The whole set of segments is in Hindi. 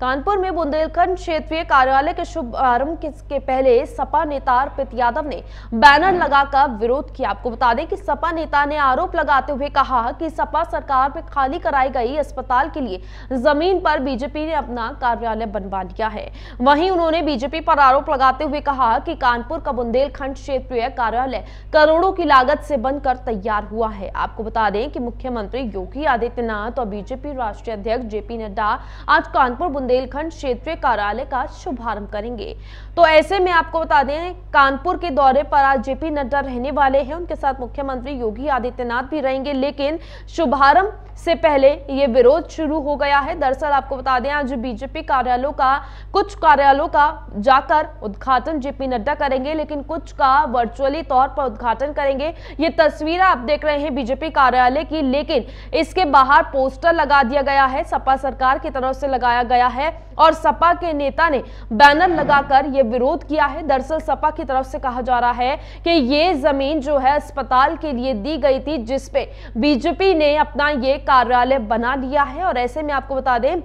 कानपुर में बुंदेलखंड क्षेत्रीय कार्यालय के शुभारंभ के पहले सपा नेता अर्पित यादव ने बैनर लगाकर विरोध किया। आपको बता दें कि सपा नेता ने आरोप लगाते हुए कहा कि सपा सरकार में खाली कराई गई अस्पताल के लिए जमीन पर बीजेपी ने अपना कार्यालय बनवा लिया है। वहीं उन्होंने बीजेपी पर आरोप लगाते हुए कहा कि कानपुर का बुंदेलखंड क्षेत्रीय कार्यालय करोड़ों की लागत से बनकर तैयार हुआ है। आपको बता दें कि मुख्यमंत्री योगी आदित्यनाथ और बीजेपी राष्ट्रीय अध्यक्ष जेपी नड्डा आज कानपुर बुंदेलखंड क्षेत्रीय कार्यालय का शुभारंभ करेंगे। तो ऐसे में आपको बता दें कानपुर के दौरे पर आज जेपी नड्डा रहने वाले हैं, उनके साथ मुख्यमंत्री योगी आदित्यनाथ भी रहेंगे, लेकिन शुभारंभ से पहले ये विरोध शुरू हो गया है। दरअसल आपको बता दें आज बीजेपी कार्यालयों का कुछ कार्यालयों का जाकर उद्घाटन जेपी नड्डा करेंगे, लेकिन कुछ का वर्चुअली तौर पर उद्घाटन करेंगे। ये तस्वीरें आप देख रहे हैं बीजेपी कार्यालय की, लेकिन इसके बाहर पोस्टर लगा दिया गया है, सपा सरकार की तरफ से लगाया गया है और सपा के नेता ने बैनर लगाकर ये विरोध किया है। दरअसल सपा की तरफ से कहा जा रहा है कि ये जमीन जो है अस्पताल के लिए दी गई थी, जिसपे बीजेपी ने अपना ये कार्यालय बना लिया है। और ऐसे में आपको बता दें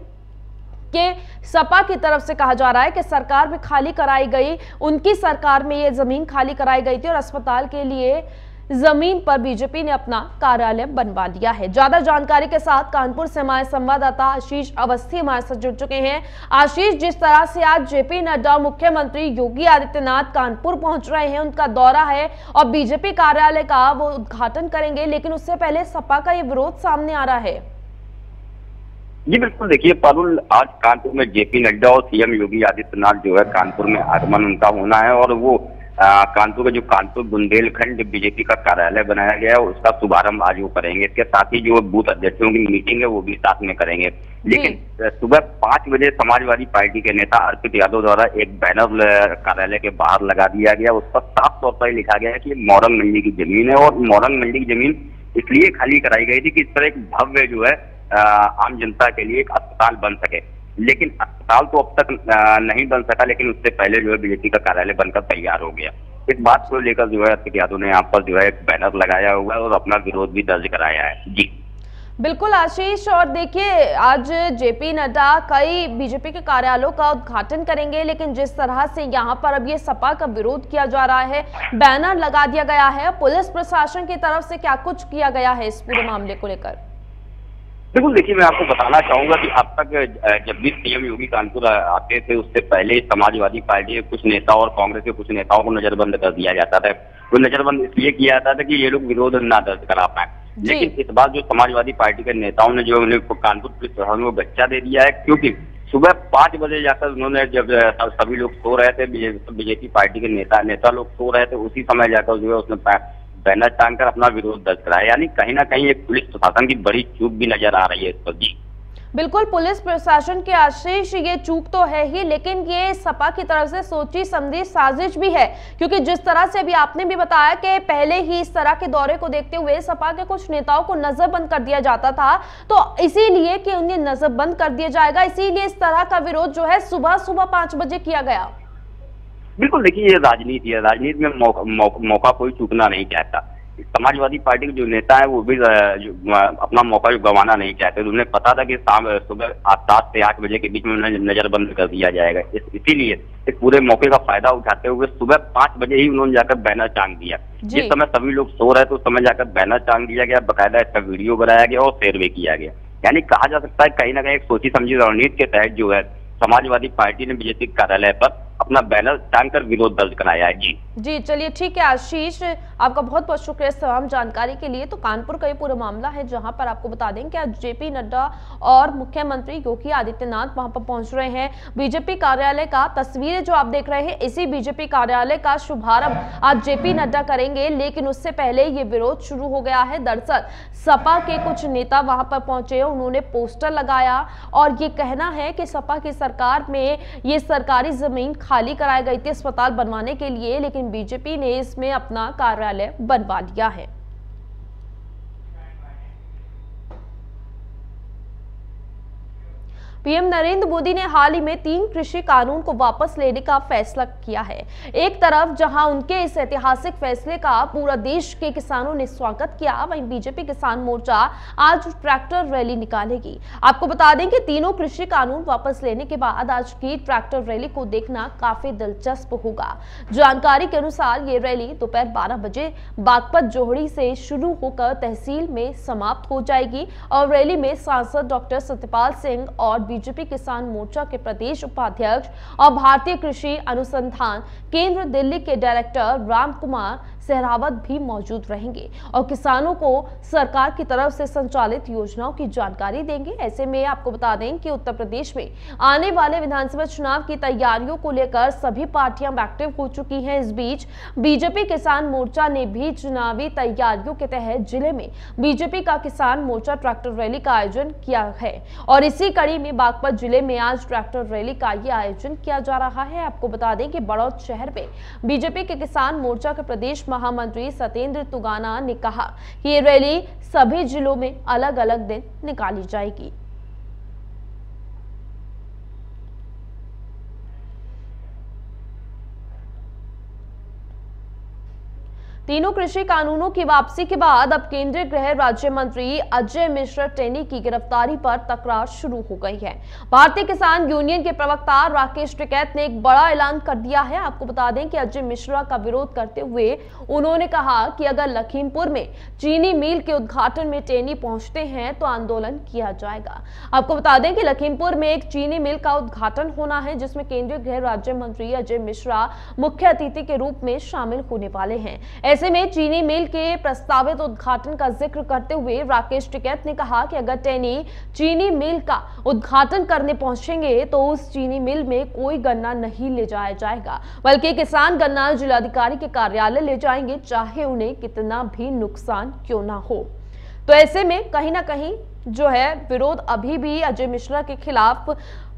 के सपा की तरफ से कहा जा रहा है कि सरकार में खाली कराई गई, उनकी सरकार में ये जमीन खाली कराई गई थी और अस्पताल के लिए जमीन पर बीजेपी ने अपना कार्यालय बनवा लिया है। ज्यादा जानकारी के साथ कानपुर से हमारे संवाददाता आशीष अवस्थी हमारे साथ जुड़ चुके हैं। आशीष, जिस तरह से आज जेपी नड्डा मुख्यमंत्री योगी आदित्यनाथ कानपुर पहुंच रहे हैं, उनका दौरा है और बीजेपी कार्यालय का वो उद्घाटन करेंगे, लेकिन उससे पहले सपा का ये विरोध सामने आ रहा है। जी बिल्कुल, देखिए पारुल, आज कानपुर में जेपी नड्डा और सीएम योगी आदित्यनाथ जो है कानपुर में आगमन उनका होना है और वो कानपुर का जो कानपुर बुंदेलखंड बीजेपी का कार्यालय बनाया गया है उसका शुभारंभ आज वो करेंगे। इसके साथ ही जो बूथ अध्यक्षों की मीटिंग है वो भी साथ में करेंगे। लेकिन सुबह 5 बजे समाजवादी पार्टी के नेता अर्पित यादव द्वारा एक बैनर कार्यालय के बाहर लगा दिया गया, उस पर साफ तौर पर लिखा गया है कि मौरंग मंडी की जमीन है और मौरंग मंडी की जमीन इसलिए खाली कराई गई थी कि इस पर एक भव्य जो है आम जनता के लिए एक अस्पताल बन सके। लेकिन अस्पताल तो अब तक नहीं बन सका, लेकिन उससे पहले जो है बीजेपी का कार्यालय बनकर तैयार हो गया। इस बात को लेकर जो है अर्पित यादव ने यहाँ पर जो है एक बैनर लगाया हुआ है और अपना विरोध भी दर्ज कराया है। जी बिल्कुल आशीष, और देखिए आज जेपी नड्डा कई बीजेपी के कार्यालयों का उद्घाटन करेंगे, लेकिन जिस तरह से यहाँ पर अब ये सपा का विरोध किया जा रहा है, बैनर लगा दिया गया है, पुलिस प्रशासन की तरफ से क्या कुछ किया गया है इस पूरे मामले को लेकर? बिल्कुल, देखिए मैं आपको बताना चाहूंगा कि अब तक जब भी सीएम योगी कानपुर आते थे उससे पहले समाजवादी पार्टी के कुछ नेता और कांग्रेस के कुछ नेताओं को नजरबंद कर दिया जाता था। वो नजरबंद इसलिए किया जाता था कि ये लोग विरोध ना दर्ज करा पाए, लेकिन इस बार जो समाजवादी पार्टी के नेताओं ने जो उन्हें कानपुर पुलिस प्रशासन को गच्चा दे दिया है, क्योंकि सुबह 5 बजे जाकर उन्होंने जब सभी लोग सो रहे थे, बीजेपी पार्टी के नेता लोग सो रहे थे, उसी समय जाकर जो है उसने बैनर टांग कर अपना विरोध दर्ज कराया। यानी कहीं ना कहीं एक पुलिस प्रशासन की बड़ी चूक भी नजर आ रही है इस पर। जी बिल्कुल, पुलिस प्रशासन के आशीष ये चूक तो है ही, लेकिन ये सपा की तरफ से सोची समझी साजिश भी है, क्योंकि जिस तरह से अभी आपने भी बताया कि पहले ही इस तरह के दौरे को देखते हुए सपा के कुछ नेताओं को नजरबंद कर दिया जाता था, तो इसीलिए कि उन्हें नजरबंद कर दिया जाएगा इसीलिए इस तरह का विरोध जो है सुबह 5 बजे किया गया। बिल्कुल, देखिए ये राजनीति है, राजनीति में मौका कोई चूकना नहीं चाहता। समाजवादी पार्टी के जो नेता है वो भी अपना मौका गंवाना नहीं चाहते। उन्हें पता था कि सुबह 7 से 8 बजे के बीच में उन्हें नजरबंद कर दिया जाएगा, इसीलिए इस पूरे मौके का फायदा उठाते हुए सुबह 5 बजे ही उन्होंने जाकर बैनर टांग दिया। जिस समय सभी लोग सो रहे थे उस समय जाकर बैनर टांग दिया गया, बाकायदा इसका वीडियो बनाया गया और सर्वे किया गया। यानी कहा जा सकता है कहीं ना कहीं एक सोची समझी रणनीति के तहत जो है समाजवादी पार्टी ने बीजेपी कार्यालय पर अपना बैनर टांगकर विरोध दर्ज कराया है। जी, चलिए ठीक है आशीष, आपका बहुत बहुत शुक्रिया तमाम जानकारी के लिए। तो कानपुर का ये पूरा मामला है जहां पर आपको बता दें कि आज जेपी नड्डा और मुख्यमंत्री योगी आदित्यनाथ वहां पर पहुंच रहे हैं। बीजेपी कार्यालय का तस्वीरें जो आप देख रहे हैं, इसी बीजेपी कार्यालय का शुभारंभ आज जेपी नड्डा करेंगे, लेकिन उससे पहले ये विरोध शुरू हो गया है। दरअसल सपा के कुछ नेता वहां पर पहुंचे, उन्होंने पोस्टर लगाया और ये कहना है कि सपा की सरकार में ये सरकारी जमीन खाली कराई गई थी अस्पताल बनवाने के लिए, लेकिन बीजेपी ने इसमें अपना कार्यालय बनवा लिया है। पीएम नरेंद्र मोदी ने हाल ही में 3 कृषि कानून को वापस लेने का फैसला किया है। एक तरफ जहां उनके इस ऐतिहासिक फैसले का पूरा देश के किसानों ने स्वागत किया, वहीं बीजेपी किसान मोर्चा आज ट्रैक्टर रैली निकालेगी। आपको बता दें कि तीनों कृषि कानून वापस लेने के बाद आज की ट्रैक्टर रैली को देखना काफी दिलचस्प होगा। जानकारी के अनुसार ये रैली दोपहर 12 बजे बागपत जोहड़ी से शुरू होकर तहसील में समाप्त हो जाएगी और रैली में सांसद डॉक्टर सत्यपाल सिंह और बीजेपी किसान मोर्चा के प्रदेश उपाध्यक्ष और भारतीय कृषि अनुसंधान केंद्र दिल्ली के डायरेक्टर राम कुमार सहरावत भी मौजूद रहेंगे और किसानों को सरकार की तरफ से संचालित योजनाओं की जानकारी देंगे। ऐसे में आपको बता दें कि उत्तर प्रदेश में आने वाले विधानसभा चुनाव की तैयारियों को लेकर सभी पार्टियां एक्टिव हो चुकी हैं। इस बीच बीजेपी किसान मोर्चा ने भी चुनावी तैयारियों के तहत जिले में बीजेपी का किसान मोर्चा ट्रैक्टर रैली का आयोजन किया है और इसी कड़ी में बागपत जिले में आज ट्रैक्टर रैली का यह आयोजन किया जा रहा है। आपको बता दें कि बड़ौद शहर में बीजेपी के किसान मोर्चा के प्रदेश महामंत्री सतेंद्र तुगलाना ने कहा कि ये रैली सभी जिलों में अलग अलग दिन निकाली जाएगी। तीनों कृषि कानूनों की वापसी के बाद अब केंद्रीय गृह राज्य मंत्री अजय मिश्रा टेनी की गिरफ्तारी पर तकरार शुरू हो गई है। भारतीय किसान यूनियन के प्रवक्ता राकेश टिकैत ने एक बड़ा ऐलान कर दिया है। आपको बता दें कि अजय मिश्रा का विरोध करते हुए उन्होंने कहा कि अगर लखीमपुर में चीनी मिल के उद्घाटन में टेनी पहुंचते हैं तो आंदोलन किया जाएगा। आपको बता दें कि लखीमपुर में एक चीनी मिल का उद्घाटन होना है जिसमें केंद्रीय गृह राज्य मंत्री अजय मिश्रा मुख्य अतिथि के रूप में शामिल होने वाले हैं। ऐसे में चीनी मिल के प्रस्तावित उद्घाटन का जिक्र करते हुए राकेश टिकैत ने कहा कि अगर टेनी चीनी मिल का उद्घाटन करने पहुंचेंगे तो उस चीनी मिल में कोई गन्ना नहीं ले जाया जाएगा, बल्कि किसान गन्ना जिलाधिकारी के कार्यालय ले जाएंगे, चाहे उन्हें कितना भी नुकसान क्यों ना हो। तो ऐसे में कहीं ना कहीं जो है विरोध अभी भी अजय मिश्रा के खिलाफ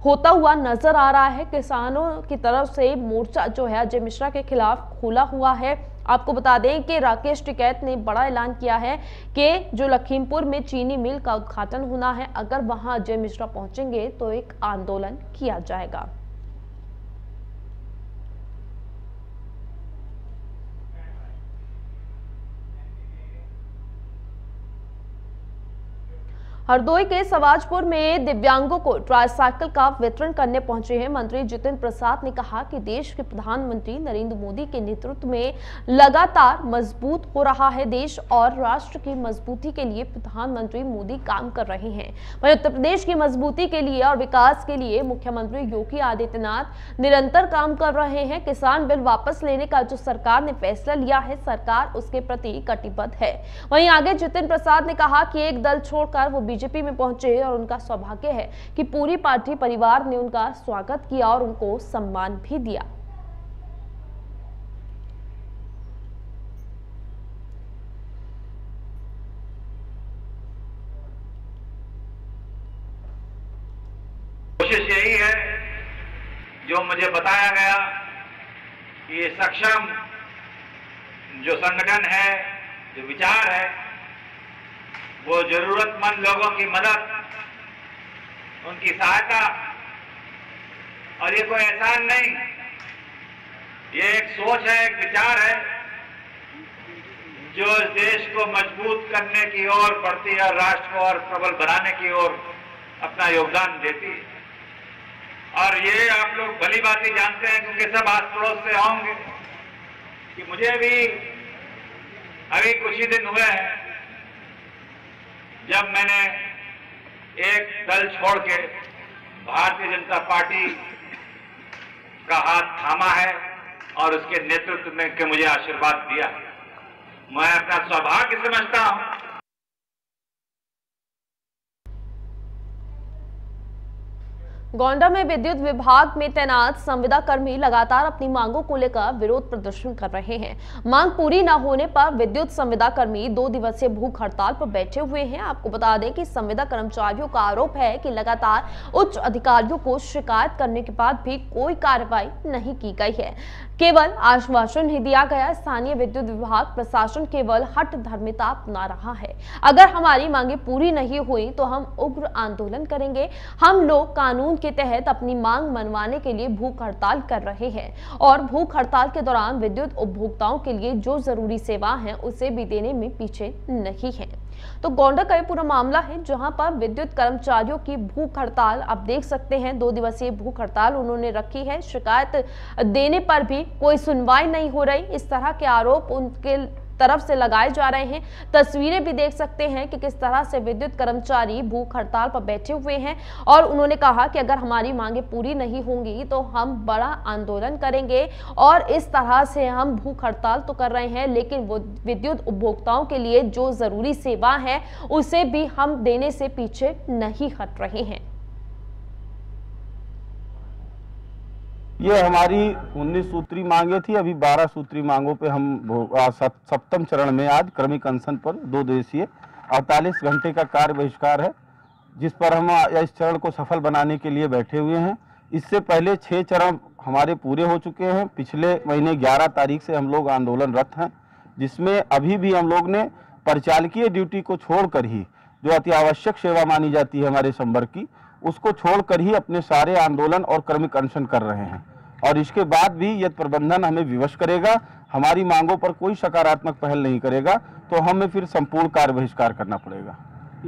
होता हुआ नजर आ रहा है। किसानों की तरफ से मोर्चा जो है अजय मिश्रा के खिलाफ खुला हुआ है। आपको बता दें कि राकेश टिकैत ने बड़ा ऐलान किया है कि जो लखीमपुर में चीनी मिल का उद्घाटन होना है, अगर वहां अजय मिश्रा पहुंचेंगे तो एक आंदोलन किया जाएगा। हरदोई के सवाजपुर में दिव्यांगों को ट्रायसाइकिल का वितरण करने पहुंचे हैं मंत्री जितिन प्रसाद ने कहा कि देश के प्रधानमंत्री नरेंद्र मोदी के नेतृत्व में लगातार मजबूत हो रहा है देश और राष्ट्र की मजबूती के लिए प्रधानमंत्री मोदी काम कर रहे हैं। वहीं उत्तर प्रदेश की मजबूती के लिए और विकास के लिए मुख्यमंत्री योगी आदित्यनाथ निरंतर काम कर रहे हैं। किसान बिल वापस लेने का जो सरकार ने फैसला लिया है, सरकार उसके प्रति कटिबद्ध है। वहीं आगे जितिन प्रसाद ने कहा कि एक दल छोड़कर वो बीजेपी में पहुंचे और उनका सौभाग्य है कि पूरी पार्टी परिवार ने उनका स्वागत किया और उनको सम्मान भी दिया। कोशिश यही है जो मुझे बताया गया कि ये सक्षम जो संगठन है, जो विचार है, वो जरूरतमंद लोगों की मदद, उनकी सहायता, और ये कोई एहसान नहीं, ये एक सोच है, एक विचार है जो देश को मजबूत करने की ओर बढ़ती है, राष्ट्र को और प्रबल बनाने की ओर अपना योगदान देती है। और ये आप लोग भली भांति जानते हैं क्योंकि सब आस पड़ोस से होंगे कि मुझे भी अभी कुछ ही दिन हुए हैं जब मैंने एक दल छोड़ के भारतीय जनता पार्टी का हाथ थामा है और उसके नेतृत्व में के मुझे आशीर्वाद दिया है। मैं अपना सौभाग्य समझता हूं। गोंडा में विद्युत विभाग में तैनात संविदा कर्मी लगातार अपनी मांगों को लेकर विरोध प्रदर्शन कर रहे हैं। मांग पूरी न होने पर विद्युत संविदा कर्मी 2 दिवसीय भूख हड़ताल पर बैठे हुए हैं। आपको बता दें कि संविदा कर्मचारियों का आरोप है कि लगातार उच्च अधिकारियों को शिकायत करने के बाद भी कोई कार्रवाई नहीं की गई है, केवल आश्वासन ही दिया गया। स्थानीय विद्युत विभाग प्रशासन केवल हट धर्मिता अपना रहा है। अगर हमारी मांगे पूरी नहीं हुई तो हम उग्र आंदोलन करेंगे। हम लोग कानून के तहत अपनी मांग मनवाने के लिए भूख हड़ताल कर रहे हैं और भूख हड़ताल के दौरान विद्युत उपभोक्ताओं के लिए जो जरूरी सेवा है उसे भी देने में पीछे नहीं है। तो गोंडा का ये पूरा मामला है, जहां पर विद्युत कर्मचारियों की भूख हड़ताल आप देख सकते हैं। 2 दिवसीय भूख हड़ताल उन्होंने रखी है। शिकायत देने पर भी कोई सुनवाई नहीं हो रही। इस तरह के आरोप उनके तरफ से लगाए जा रहे हैं। तस्वीरें भी देख सकते हैं कि किस तरह से विद्युत कर्मचारी भूख हड़ताल पर बैठे हुए हैं और उन्होंने कहा कि अगर हमारी मांगे पूरी नहीं होंगी तो हम बड़ा आंदोलन करेंगे। और इस तरह से हम भूख हड़ताल तो कर रहे हैं, लेकिन वो विद्युत उपभोक्ताओं के लिए जो जरूरी सेवा है उसे भी हम देने से पीछे नहीं हट रहे हैं। ये हमारी 19 सूत्री मांगे थी, अभी 12 सूत्री मांगों पे हम सप्तम चरण में आज क्रमिक अनशन पर 2 दिवसीय 48 घंटे का कार्य बहिष्कार है, जिस पर हम इस चरण को सफल बनाने के लिए बैठे हुए हैं। इससे पहले 6 चरण हमारे पूरे हो चुके हैं। पिछले महीने 11 तारीख से हम लोग आंदोलनरत हैं, जिसमें अभी भी हम लोग ने परिचालकीय ड्यूटी को छोड़कर ही, जो अति आवश्यक सेवा मानी जाती है हमारे संवर्ग की, उसको छोड़कर ही अपने सारे आंदोलन और क्रमिक अनशन कर रहे हैं। और इसके बाद भी यदि प्रबंधन हमें विवश करेगा, हमारी मांगों पर कोई सकारात्मक पहल नहीं करेगा, तो हमें फिर संपूर्ण कार्य बहिष्कार करना पड़ेगा।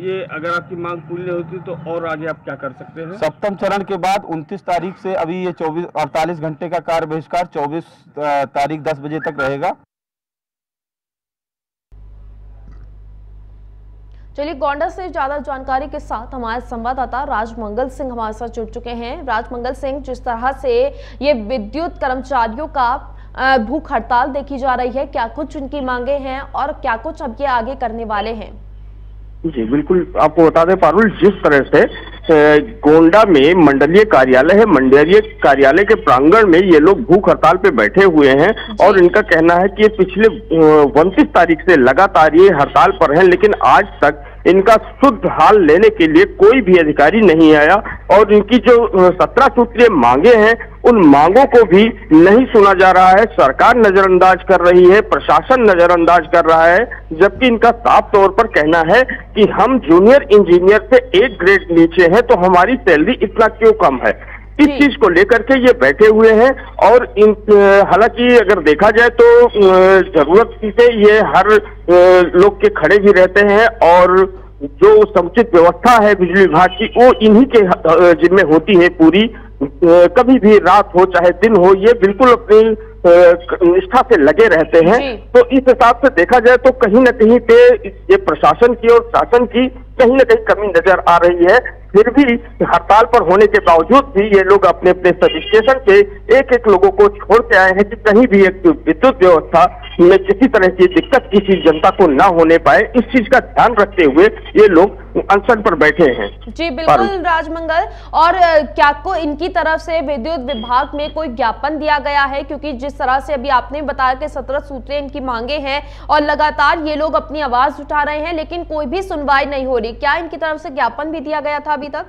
ये अगर आपकी मांग पूरी नहीं होती तो और आगे आप क्या कर सकते हैं? सप्तम चरण के बाद 29 तारीख से अभी ये 48 घंटे का कार्य बहिष्कार 24 तारीख 10 बजे तक रहेगा। चलिए, गोंडा से ज्यादा जानकारी के साथ हमारे संवाददाता राजमंगल सिंह हमारे साथ जुड़ चुके हैं। राजमंगल सिंह, जिस तरह से ये विद्युत कर्मचारियों का भूख हड़ताल देखी जा रही है, क्या कुछ उनकी मांगे हैं और क्या कुछ अब ये आगे करने वाले हैं? जी बिल्कुल, आपको बता दें पारुल, जिस तरह से गोंडा में मंडलीय कार्यालय है, मंडलीय कार्यालय के प्रांगण में ये लोग भूख हड़ताल पे बैठे हुए हैं। और इनका कहना है कि पिछले 29 तारीख से लगातार ये हड़ताल पर हैं, लेकिन आज तक इनका शुद्ध हाल लेने के लिए कोई भी अधिकारी नहीं आया और इनकी जो 17 सूत्रीय मांगे हैं उन मांगों को भी नहीं सुना जा रहा है। सरकार नजरअंदाज कर रही है, प्रशासन नजरअंदाज कर रहा है, जबकि इनका साफ तौर पर कहना है कि हम जूनियर इंजीनियर से 1 ग्रेड नीचे हैं तो हमारी सैलरी इतना क्यों कम है। इस चीज को लेकर के ये बैठे हुए हैं। और इन हालांकि अगर देखा जाए तो जरूरत से ये हर लोग के खड़े भी रहते हैं और जो समुचित व्यवस्था है बिजली विभाग की वो इन्हीं के जिम्मे होती है पूरी। कभी भी रात हो चाहे दिन हो ये बिल्कुल अपनी निष्ठा से लगे रहते हैं। तो इस हिसाब से देखा जाए तो कहीं ना कहीं पे ये प्रशासन की और शासन की कहीं ना कहीं कमी नजर आ रही है। फिर भी हड़ताल पर होने के बावजूद भी ये लोग अपने अपने सब स्टेशन पे एक एक लोगों को छोड़ के आए हैं कि कहीं भी एक विद्युत व्यवस्था में किसी तरह की दिक्कत किसी जनता को ना होने पाए, इस चीज का ध्यान रखते हुए ये लोग अनशन पर बैठे हैं। जी बिल्कुल राजमंगल, और क्या को इनकी तरफ से विद्युत विभाग में कोई ज्ञापन दिया गया है? क्योंकि जिस तरह से अभी आपने बताया कि 17 सूत्रीय इनकी मांगे हैं और लगातार ये लोग अपनी आवाज उठा रहे हैं, लेकिन कोई भी सुनवाई नहीं हो रही। क्या इनकी तरफ से ज्ञापन भी दिया गया था अभी तक?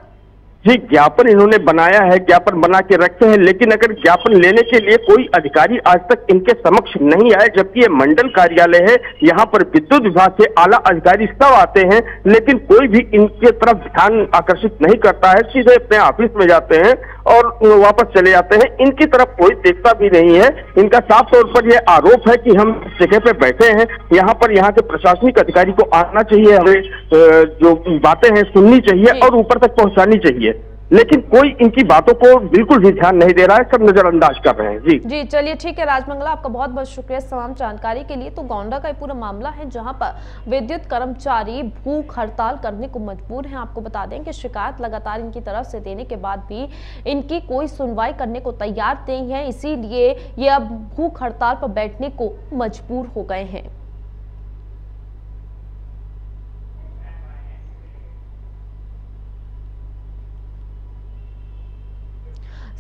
जी ज्ञापन इन्होंने बनाया है, ज्ञापन बना के रखे हैं, लेकिन अगर ज्ञापन लेने के लिए कोई अधिकारी आज तक इनके समक्ष नहीं आए, जबकि ये मंडल कार्यालय है, यहाँ पर विद्युत विभाग के आला अधिकारी सब आते हैं, लेकिन कोई भी इनके तरफ ध्यान आकर्षित नहीं करता है। सीधे अपने ऑफिस में जाते हैं और वापस चले जाते हैं, इनकी तरफ कोई देखता भी नहीं है। इनका साफ तौर पर यह आरोप है कि हम जगह पे बैठे हैं, यहाँ पर यहाँ के प्रशासनिक अधिकारी को आना चाहिए, हमें जो बातें हैं सुननी चाहिए और ऊपर तक पहुँचानी चाहिए, लेकिन कोई इनकी बातों को बिल्कुल भी ध्यान नहीं दे रहा है, सब नजरअंदाज कर रहे हैं। जी चलिए ठीक है राजमंगला, आपका बहुत बहुत शुक्रिया तमाम जानकारी के लिए। तो गोंडा का ये पूरा मामला है, जहां पर विद्युत कर्मचारी भूख हड़ताल करने को मजबूर हैं। आपको बता दें कि शिकायत लगातार इनकी तरफ से देने के बाद भी इनकी कोई सुनवाई करने को तैयार नहीं है, इसीलिए ये अब भूख हड़ताल पर बैठने को मजबूर हो गए हैं।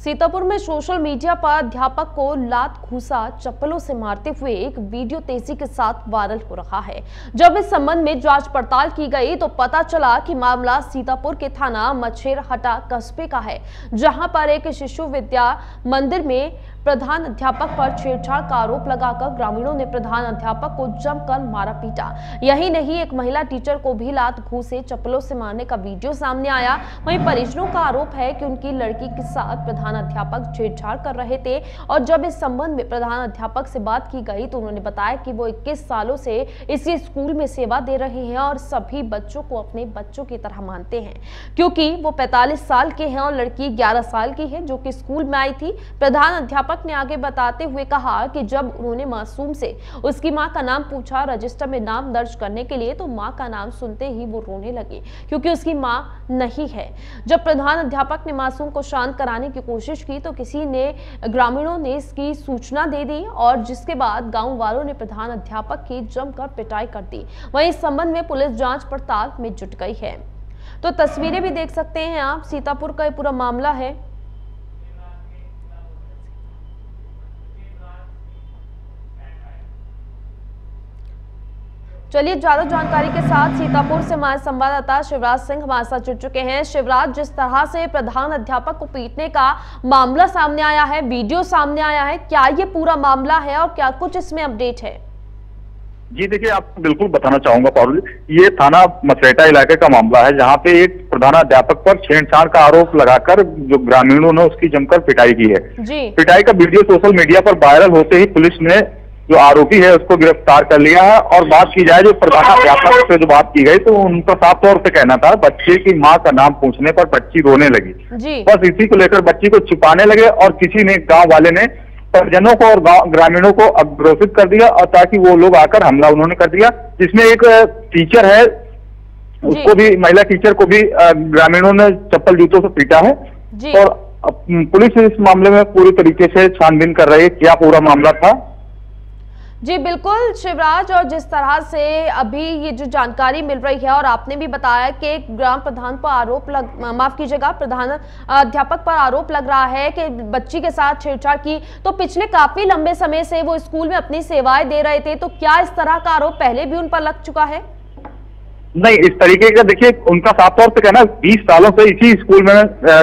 सीतापुर में सोशल मीडिया पर अध्यापक को लात घूसा चप्पलों से मारते हुए एक वीडियो तेजी के साथ वायरल हो रहा है। जब इस संबंध में जांच पड़ताल की गई तो पता चला कि मामला सीतापुर के थाना मछेरहटा कस्बे का है, जहां पर एक शिशु विद्या मंदिर में प्रधान अध्यापक पर छेड़छाड़ का आरोप लगाकर ग्रामीणों ने प्रधान अध्यापक को जमकर मारा पीटा। यही नहीं, एक महिला टीचर को भी लात घूसे चप्पलों से मारने का वीडियो सामने आया। वहीं परिजनों का आरोप है कि उनकी लड़की के साथ प्रधान अध्यापक छेड़छाड़ कर रहे थे और जब इस संबंध में प्रधान अध्यापक से बात की गई तो उन्होंने बताया कि वो 21 सालों से इसी स्कूल में सेवा दे रहे हैं और सभी बच्चों को अपने बच्चों की तरह मानते हैं, क्योंकि वो 45 साल के हैं और लड़की 11 साल की है जो कि स्कूल में आई थी। प्रधान अध्यापक ने आगे बताते हुए कहा कि जब उन्होंने मासूम से उसकी माँ का नाम पूछा रजिस्टर में नाम दर्ज करने के लिए तो माँ का नाम सुनते ही वो रोने लगी, क्योंकि उसकी माँ नहीं है। जब प्रधान अध्यापक ने मासूम को शांत कराने की कोशिश की तो किसी ने ग्रामीणों ने इसकी सूचना दे दी और जिसके बाद गांव वालों ने प्रधान अध्यापक की जमकर पिटाई कर दी। वहीं इस संबंध में पुलिस जांच पड़ताल में जुट गई है। तो तस्वीरें भी देख सकते हैं आप, सीतापुर का पूरा मामला है। चलिए ज्यादा जानकारी के साथ सीतापुर से हमारे संवाददाता शिवराज सिंह हमारे साथ जुड़ चुके हैं। शिवराज, जिस तरह से प्रधान अध्यापक को पीटने का मामला सामने आया है, वीडियो सामने आया है, क्या ये पूरा मामला है और क्या कुछ इसमें अपडेट है? जी देखिए, आपको बिल्कुल बताना चाहूंगा पारुल, ये थाना मछेरहटा इलाके का मामला है जहाँ पे एक प्रधानाध्यापक पर छेड़छाड़ का आरोप लगाकर जो ग्रामीणों ने उसकी जमकर पिटाई की है। पिटाई का वीडियो सोशल मीडिया पर वायरल होते ही पुलिस ने जो आरोपी है उसको गिरफ्तार कर लिया है। और बात की जाए जो प्रधानाध्यापक से जो बात की गई तो उनका साफ तौर से कहना था बच्चे की माँ का नाम पूछने पर बच्ची रोने लगी, बस इसी को लेकर बच्ची को छुपाने लगे और किसी ने गांव वाले ने परिजनों को और ग्रामीणों को अग्रोसित कर दिया और ताकि वो लोग आकर हमला उन्होंने कर दिया, जिसमें एक टीचर है उसको भी, महिला टीचर को भी ग्रामीणों ने चप्पल जूतों से पीटा है। और पुलिस इस मामले में पूरी तरीके से छानबीन कर रही है, क्या पूरा मामला था। जी बिल्कुल शिवराज, और जिस तरह से अभी ये जो जानकारी मिल रही है और आपने भी बताया कि एक ग्राम प्रधान पर आरोप प्रधान अध्यापक पर आरोप लग रहा है कि बच्ची के साथ छेड़छाड़ की, तो पिछले काफी लंबे समय से वो स्कूल में अपनी सेवाएं दे रहे थे, तो क्या इस तरह का आरोप पहले भी उन पर लग चुका है? नहीं, इस तरीके का देखिए उनका साफ तौर पर कहना 20 सालों से इसी स्कूल में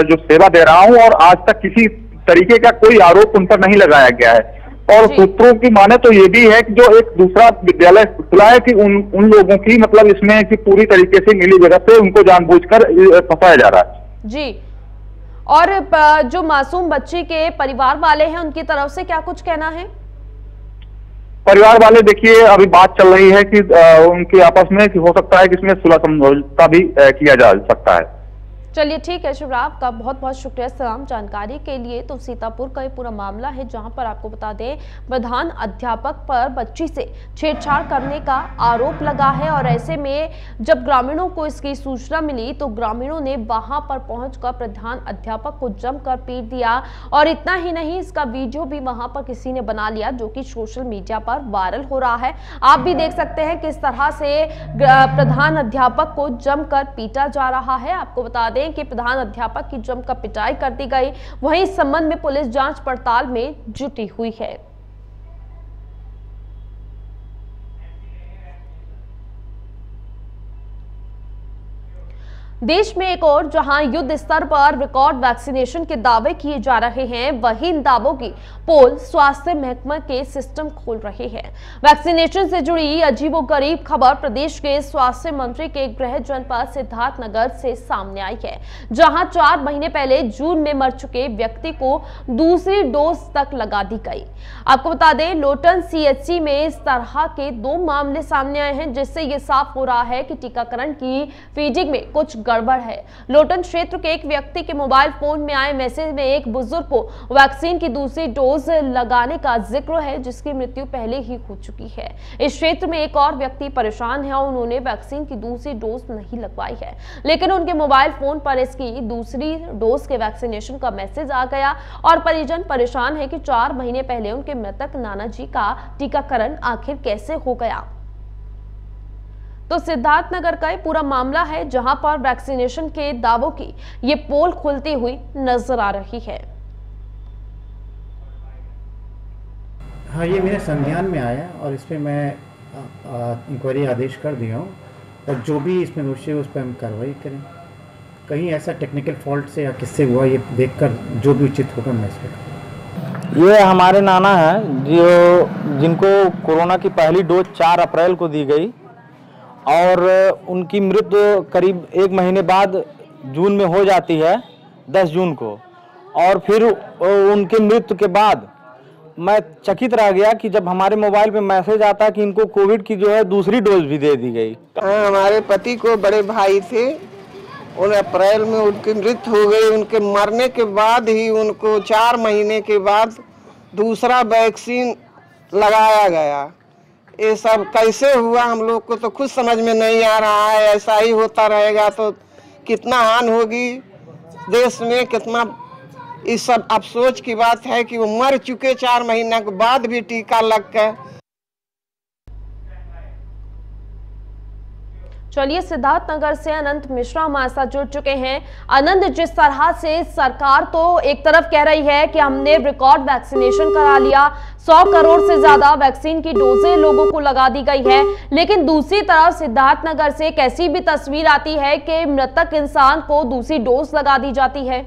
जो सेवा दे रहा हूँ और आज तक किसी तरीके का कोई आरोप उन पर नहीं लगाया गया है। और सूत्रों की माने तो ये भी है कि जो एक दूसरा विद्यालय खुला है कि उन लोगों की मतलब इसमें कि पूरी तरीके से मिली भगत से उनको जानबूझकर फंसाया जा रहा है। जी, और जो मासूम बच्ची के परिवार वाले हैं उनकी तरफ से क्या कुछ कहना है? परिवार वाले देखिए अभी बात चल रही है कि उनके आपस में कि हो सकता है कि इसमें सुलह समझौता भी किया जा सकता है। चलिए ठीक है शिवराज, आपका बहुत बहुत शुक्रिया तमाम जानकारी के लिए। तो सीतापुर का ये पूरा मामला है जहां पर आपको बता दें प्रधान अध्यापक पर बच्ची से छेड़छाड़ करने का आरोप लगा है और ऐसे में जब ग्रामीणों को इसकी सूचना मिली तो ग्रामीणों ने वहां पर पहुंचकर प्रधान अध्यापक को जमकर पीट दिया। और इतना ही नहीं, इसका वीडियो भी वहां पर किसी ने बना लिया जो कि सोशल मीडिया पर वायरल हो रहा है। आप भी देख सकते हैं किस तरह से प्रधान अध्यापक को जमकर पीटा जा रहा है। आपको बता दें कि प्रधान अध्यापक की जमकर पिटाई कर दी गई। वहीं इस संबंध में पुलिस जांच पड़ताल में जुटी हुई है। देश में एक और जहां युद्ध स्तर पर रिकॉर्ड वैक्सीनेशन के दावे किए जा रहे हैं, वहीं इन दावों की पोल स्वास्थ्य महकमा के सिस्टम खोल रहे हैं। वैक्सीनेशन से जुड़ी अजीबोगरीब खबर प्रदेश के स्वास्थ्य मंत्री के गृह जनपद सिद्धार्थनगर से सामने आई है, जहां 4 महीने पहले जून में मर चुके व्यक्ति को दूसरी डोज तक लगा दी गई। आपको बता दें लोटन CHC में इस तरह के 2 मामले सामने आए हैं, जिससे ये साफ हो रहा है कि टीकाकरण की फीडिंग में कुछ गड़बड़ है। लोटन क्षेत्र के एक व्यक्ति के मोबाइल फोन में आए मैसेज में एक बुजुर्ग को वैक्सीन की दूसरी डोज लगाने का जिक्र है, जिसकी मृत्यु पहले ही हो चुकी है। इस क्षेत्र में एक और व्यक्ति परेशान है और उन्होंने वैक्सीन की दूसरी डोज नहीं लगवाई है, लेकिन उनके मोबाइल फोन पर इसकी दूसरी डोज के वैक्सीनेशन का मैसेज आ गया और परिजन परेशान है कि 4 महीने पहले उनके मृतक नाना जी का टीकाकरण आखिर कैसे हो गया। तो सिद्धार्थनगर का ये पूरा मामला है जहां पर वैक्सीनेशन के दावों की ये पोल खुलती हुई नजर आ रही है। हाँ, ये मेरे संज्ञान में आया और इस पर मैं इंक्वायरी आदेश कर दिया हूँ और जो भी इसमें दोषी है उस पर हम कार्रवाई करें। कहीं ऐसा टेक्निकल फॉल्ट से या किससे हुआ ये देखकर जो भी उचित होगा मैं इस पर। ये हमारे नाना हैं जो जिनको कोरोना की पहली डोज 4 अप्रैल को दी गई और उनकी मृत्यु करीब 1 महीने बाद जून में हो जाती है, 10 जून को। और फिर उनके मृत्यु के बाद मैं चकित रह गया कि जब हमारे मोबाइल पे मैसेज आता कि इनको कोविड की जो है दूसरी डोज भी दे दी गई। हमारे पति को बड़े भाई थे और अप्रैल में उनकी मृत्यु हो गई। उनके मरने के बाद ही उनको 4 महीने के बाद दूसरा वैक्सीन लगाया गया। ये सब कैसे हुआ हम लोग को तो खुद समझ में नहीं आ रहा है। ऐसा ही होता रहेगा तो कितना हानि होगी देश में, कितना। इस सब अफसोच की बात है कि वो मर चुके 4 महीना के बाद भी टीका लग कर। चलिए सिद्धार्थनगर से अनंत मिश्रा हमारे साथ जुड़ चुके हैं। अनंत, जिस तरह से सरकार तो एक तरफ कह रही है कि हमने रिकॉर्ड वैक्सीनेशन करा लिया, 100 करोड़ से ज्यादा वैक्सीन की डोजें लोगों को लगा दी गई है, लेकिन दूसरी तरफ सिद्धार्थनगर से कैसी भी तस्वीर आती है कि मृतक इंसान को दूसरी डोज लगा दी जाती है।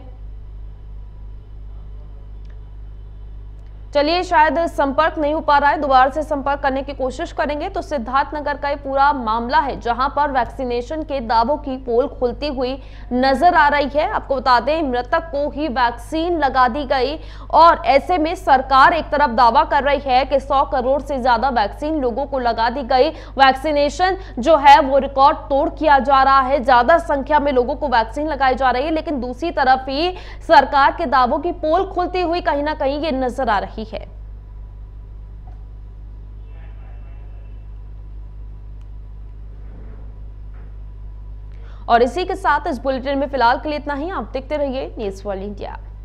चलिए, शायद संपर्क नहीं हो पा रहा है, दोबारा से संपर्क करने की कोशिश करेंगे। तो सिद्धार्थनगर का ये पूरा मामला है जहां पर वैक्सीनेशन के दावों की पोल खुलती हुई नजर आ रही है। आपको बता दें, मृतक को ही वैक्सीन लगा दी गई और ऐसे में सरकार एक तरफ दावा कर रही है कि 100 करोड़ से ज्यादा वैक्सीन लोगों को लगा दी गई, वैक्सीनेशन जो है वो रिकॉर्ड तोड़ किया जा रहा है, ज्यादा संख्या में लोगों को वैक्सीन लगाई जा रही है, लेकिन दूसरी तरफ ही सरकार के दावों की पोल खुलती हुई कहीं ना कहीं ये नजर आ रही है। और इसी के साथ इस बुलेटिन में फिलहाल के लिए इतना ही। आप देखते रहिए न्यूज़ वर्ल्ड इंडिया।